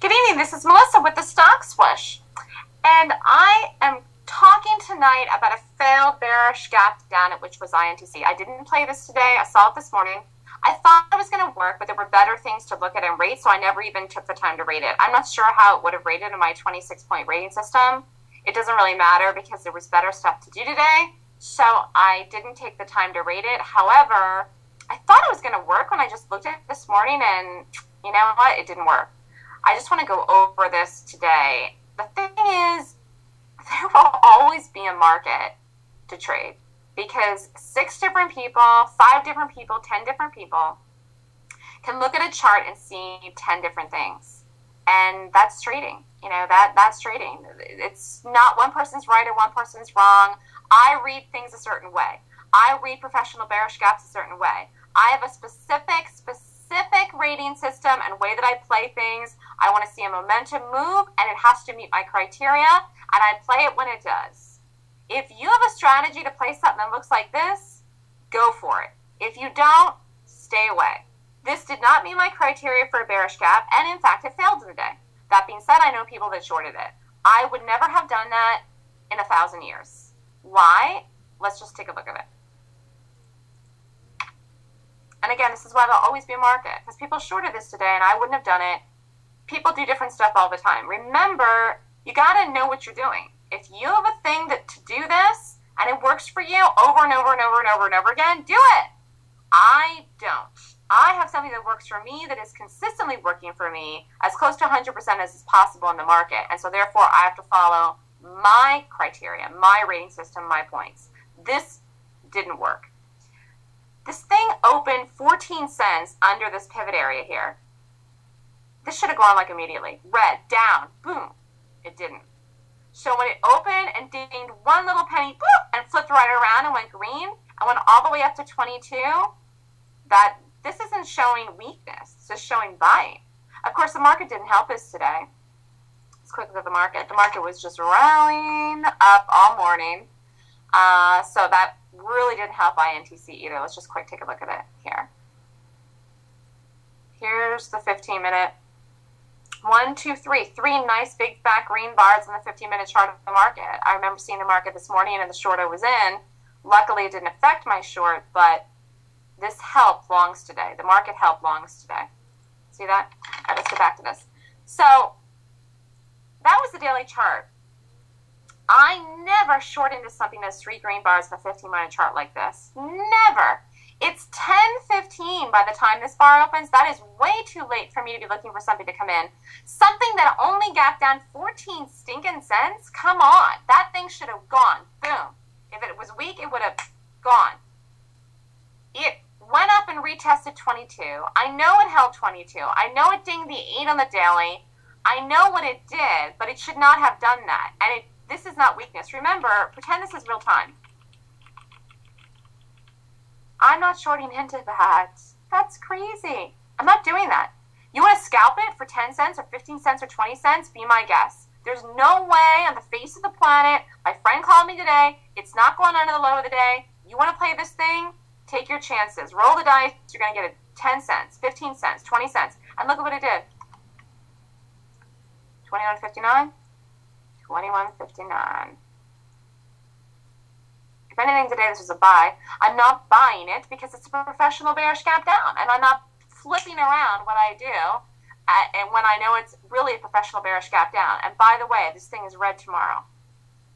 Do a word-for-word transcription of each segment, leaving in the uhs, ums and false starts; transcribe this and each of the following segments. Good evening, this is Melissa with the Stock Swoosh, and I am talking tonight about a failed bearish gap down, which was I N T C. I didn't play this today, I saw it this morning. I thought it was going to work, but there were better things to look at and rate, so I never even took the time to rate it. I'm not sure how it would have rated in my twenty-six point rating system. It doesn't really matter because there was better stuff to do today, so I didn't take the time to rate it. However, I thought it was going to work when I just looked at it this morning, and you know what? It didn't work. I just want to go over this today. The thing is, there will always be a market to trade because six different people, five different people, ten different people can look at a chart and see ten different things. And that's trading. You know, that that's trading. It's not one person's right or one person's wrong. I read things a certain way. I read professional bearish gaps a certain way. I have a specific, specific, specific rating system and way that I play things. I want to see a momentum move, and it has to meet my criteria, and I play it when it does. If you have a strategy to play something that looks like this, go for it. If you don't, stay away. This did not meet my criteria for a bearish gap, and in fact, it failed today. That being said, I know people that shorted it. I would never have done that in a thousand years. Why? Let's just take a look at it. And again, this is why there'll always be a market, because people shorted this today and I wouldn't have done it. People do different stuff all the time. Remember, you got to know what you're doing. If you have a thing that to do this and it works for you over and over and over and over and over again, do it. I don't. I have something that works for me that is consistently working for me as close to one hundred percent as is possible in the market. And so therefore, I have to follow my criteria, my rating system, my points. This didn't work. This thing opened fourteen cents under this pivot area here. This should have gone like immediately. Red, down, boom. It didn't. So when it opened and dinged one little penny, boop, and flipped right around and went green, and went all the way up to twenty-two, that this isn't showing weakness. It's just showing buying. Of course, the market didn't help us today. Let's quick look at the market. The market was just rallying up all morning. Uh, so that really didn't help I N T C either. Let's just quick take a look at it here. Here's the fifteen minute. One, two, three. Three nice big fat green bars in the fifteen minute chart of the market. I remember seeing the market this morning and the short I was in. Luckily, it didn't affect my short, but this help longs today. The market help longs today. See that? All right, let's go back to this. So that was the daily chart. I never short into something that's three green bars in a fifteen minute chart like this. Never. It's ten fifteen by the time this bar opens. That is way too late for me to be looking for something to come in. Something that only gapped down fourteen stinking cents? Come on. That thing should have gone. Boom. If it was weak, it would have gone. It went up and retested twenty-two. I know it held twenty-two. I know it dinged the eight on the daily. I know what it did, but it should not have done that. And it This is not weakness. Remember, pretend this is real time. I'm not shorting into that. That's crazy. I'm not doing that. You want to scalp it for ten cents or fifteen cents or twenty cents? Be my guest. There's no way on the face of the planet. My friend called me today. It's not going under the low of the day. You want to play this thing? Take your chances. Roll the dice. You're going to get it ten cents, fifteen cents, twenty cents. And look at what it did. twenty-one fifty-nine. twenty-one fifty-nine. If anything today, this was a buy. I'm not buying it because it's a professional bearish gap down, and I'm not flipping around what I do at, and when I know it's really a professional bearish gap down. And by the way, this thing is red tomorrow.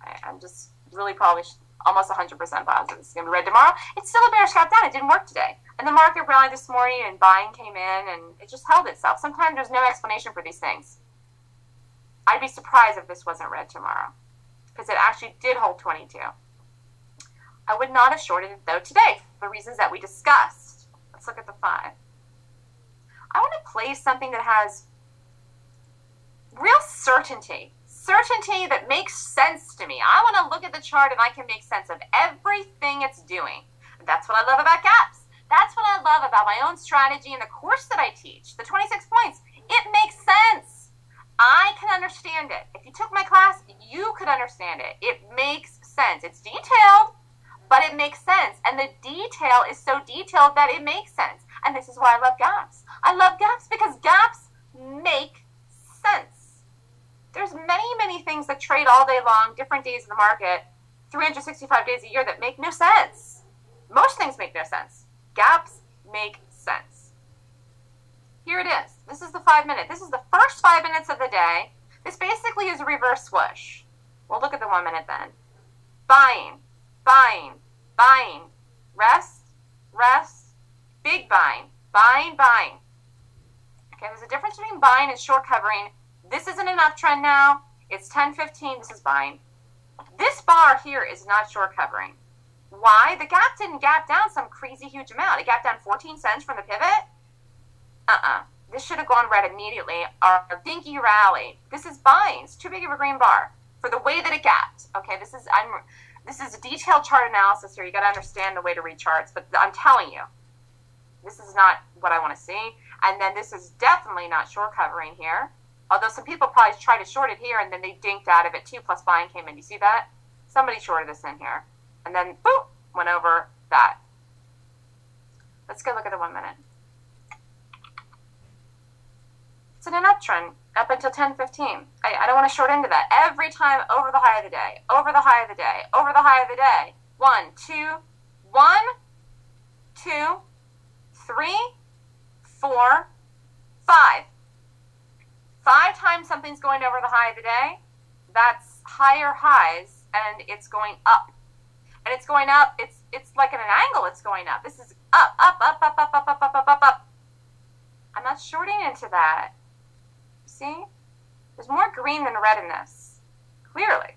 I, I'm just really probably almost one hundred percent positive it's going to be red tomorrow. It's still a bearish gap down. It didn't work today. And the market rallied this morning, and buying came in, and it just held itself. Sometimes there's no explanation for these things. I'd be surprised if this wasn't red tomorrow because it actually did hold twenty-two. I would not have shorted it, though, today for the reasons that we discussed. Let's look at the five. I want to play something that has real certainty, certainty that makes sense to me. I want to look at the chart and I can make sense of everything it's doing. That's what I love about gaps. That's what I love about my own strategy and the course that I teach, the twenty-six points. It makes sense. I can understand it. If you took my class, you could understand it. It makes sense. It's detailed, but it makes sense. And the detail is so detailed that it makes sense. And this is why I love gaps. I love gaps because gaps make sense. things that trade all day long, different days in the market, three hundred sixty-five days a year that make no sense. Most things make no sense. Gaps make sense. Here it is. This is the five minute. This is the first five minutes of the day. This basically is a reverse swoosh. We'll look at the one minute then. Buying, buying, buying. Rest, rest, big buying, buying, buying. Okay, there's a difference between buying and short covering. This isn't an uptrend now. It's ten fifteen. This is buying. This bar here is not short covering. Why? The gap didn't gap down some crazy huge amount. It gapped down fourteen cents from the pivot. Uh-uh. This should have gone red immediately. Our dinky rally. This is buying. It's too big of a green bar for the way that it gapped. Okay, this is I'm, this is a detailed chart analysis here. You got to understand the way to read charts, but I'm telling you, this is not what I want to see. And then this is definitely not short covering here. Although some people probably tried to short it here, and then they dinked out of it too, plus buying came in. You see that? Somebody shorted this in here. And then, boop, went over that. Let's go look at the one minute. It's in an uptrend up until ten fifteen. I, I don't want to short into that. Every time over the high of the day, over the high of the day, over the high of the day. One, two, one, two, three, four, five. Five times something's going over the high of the day, that's higher highs, and it's going up. And it's going up, it's it's like at an angle it's going up. This is up, up, up, up, up, up, up, up, up, up, up. I'm not shorting into that. See? There's more green than red in this, clearly.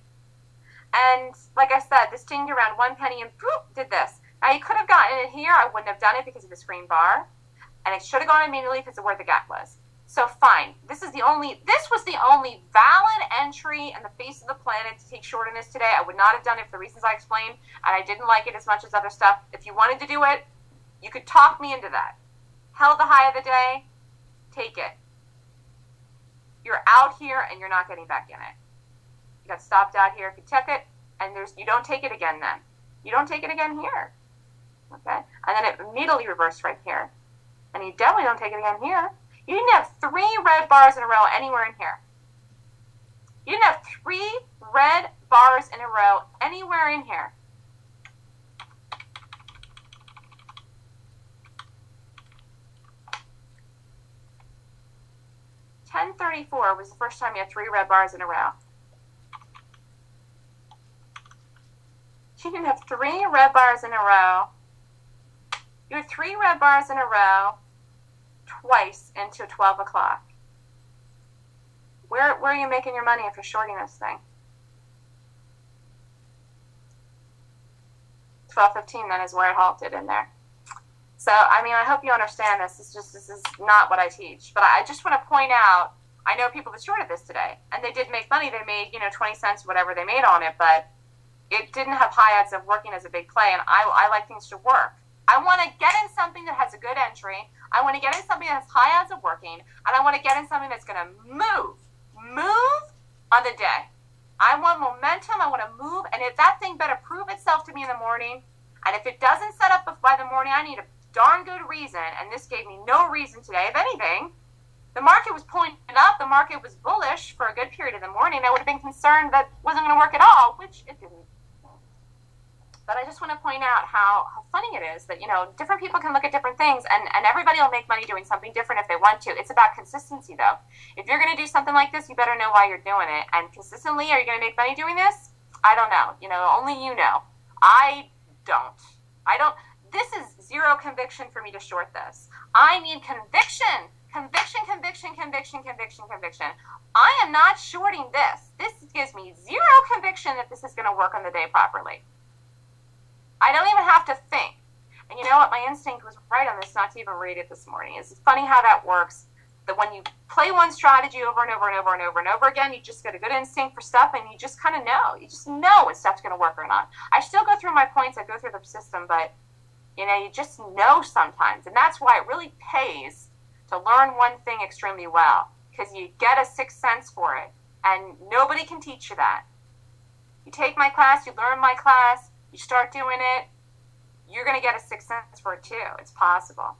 And like I said, this dinged around one penny and boop, did this. Now, you could have gotten it here. I wouldn't have done it because of this green bar. And it should have gone immediately because of where the gap was. So fine, this is the only, this was the only valid entry on the face of the planet to take short in this today. I would not have done it for the reasons I explained, and I didn't like it as much as other stuff. If you wanted to do it, you could talk me into that. Held the high of the day, take it. You're out here and you're not getting back in it. You got stopped out here if you took it, and there's you don't take it again then. You don't take it again here, okay? And then it immediately reversed right here. And you definitely don't take it again here. You didn't have three red bars in a row anywhere in here. You didn't have three red bars in a row anywhere in here. ten thirty-four was the first time you had three red bars in a row. You didn't have three red bars in a row. You had three red bars in a row. Twice into twelve o'clock. Where, where are you making your money if you're shorting this thing? twelve fifteen then is where it halted in there. So, I mean, I hope you understand this. It's just, this is not what I teach. But I just want to point out, I know people that shorted this today, and they did make money. They made, you know, twenty cents, whatever they made on it, but it didn't have high odds of working as a big play, and I, I like things to work. I want to get in something that has a good entry. I want to get in something that has high odds of working. And I want to get in something that's going to move. Move on the day. I want momentum. I want to move. And if that thing better prove itself to me in the morning. And if it doesn't set up by the morning, I need a darn good reason. And this gave me no reason today. If anything, the market was pointing up. The market was bullish for a good period of the morning. I would have been concerned that it wasn't going to work at all, which it didn't. But I just want to point out how, how funny it is that, you know, different people can look at different things, and, and everybody will make money doing something different if they want to. It's about consistency, though. If you're going to do something like this, you better know why you're doing it. And consistently, are you going to make money doing this? I don't know. You know, only you know. I don't. I don't. This is zero conviction for me to short this. I need conviction. Conviction, conviction, conviction, conviction, conviction. I am not shorting this. This gives me zero conviction that this is going to work on the day properly. I don't even have to think. And you know what? My instinct was right on this, not to even read it this morning. It's funny how that works, that when you play one strategy over and over and over and over and over again, you just get a good instinct for stuff, and you just kind of know. You just know when stuff's going to work or not. I still go through my points. I go through the system, but, you know, you just know sometimes. And that's why it really pays to learn one thing extremely well, because you get a sixth sense for it, and nobody can teach you that. You take my class, you learn my class, you start doing it, you're going to get a sixth sense for it, too. It's possible.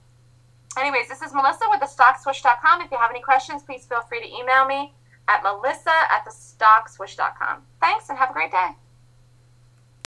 Anyways, this is Melissa with the Stock Swoosh dot com. If you have any questions, please feel free to email me at Melissa at the Stock Swoosh dot com. Thanks and have a great day.